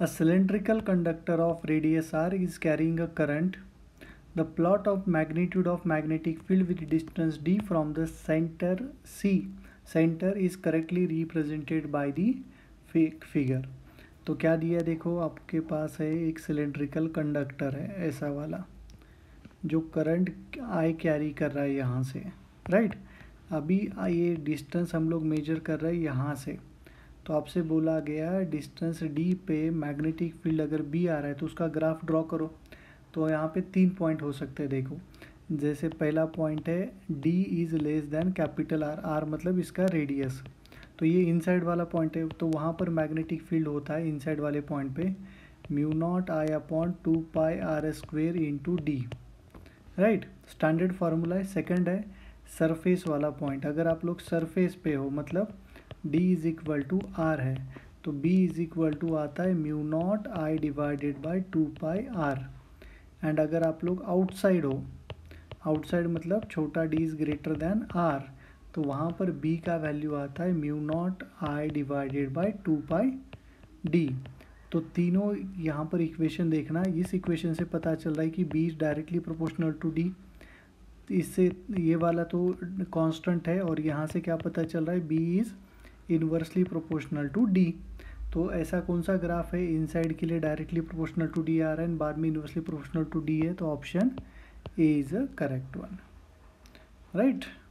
A cylindrical conductor of radius r is carrying a current. The plot of magnitude of magnetic field with distance d from the center C is correctly represented by the figure. तो क्या दिया देखो, आपके पास है एक cylindrical conductor है ऐसा वाला जो करंट I कैरी कर रहा है यहाँ से, राइट। अभी ये डिस्टेंस हम लोग मेजर कर रहे हैं यहाँ से, तो आपसे बोला गया डिस्टेंस d पे मैग्नेटिक फील्ड अगर B आ रहा है तो उसका ग्राफ ड्रॉ करो। तो यहाँ पे 3 पॉइंट हो सकते हैं देखो, जैसे पहला पॉइंट है d is less than capital R, R मतलब इसका रेडियस, तो ये इनसाइड वाला पॉइंट है, तो वहाँ पर मैग्नेटिक फील्ड होता है इनसाइड वाले पॉइंट पे mu not I upon 2 pi r square into d, right. Standard formula है। सेकेंड है सरफेस वाला पॉइंट, अगर आप लोग सरफेस पे हो मतलब d is equal to r है तो b इज़ इक्वल टू आता है mu not I divided by 2 pi r। And अगर आप लोग आउटसाइड हो, आउटसाइड मतलब छोटा d is greater than r, तो वहाँ पर b का वैल्यू आता है mu not I divided by 2 pi d। तो तीनों यहाँ पर इक्वेशन देखना, इस इक्वेशन से पता चल रहा है कि b directly proportional to d, इससे ये वाला तो कांस्टेंट है और यहाँ से क्या पता चल रहा है b is inversely proportional to d। तो ऐसा कौन सा ग्राफ है इनसाइड के लिए डायरेक्टली प्रोपोर्शनल टू d आ रहा है एंड बाद में इन्वर्सली प्रोपोर्शनल टू d है, तो option A is a correct one, right.